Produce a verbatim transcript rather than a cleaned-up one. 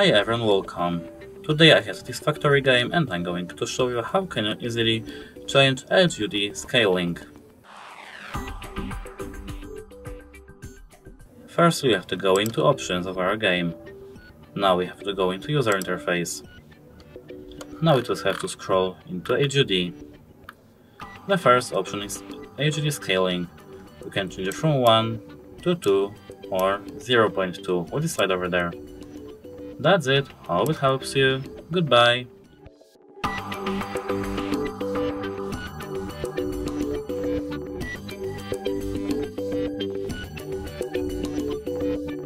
Hi everyone, welcome. Today I have Satisfactory game and I'm going to show you how can you easily change H U D scaling. First we have to go into options of our game. Now we have to go into user interface. Now we just have to scroll into H U D. The first option is H U D scaling. We can change it from one to two or zero point two, what is right over there. That's it, hope it helps you, goodbye!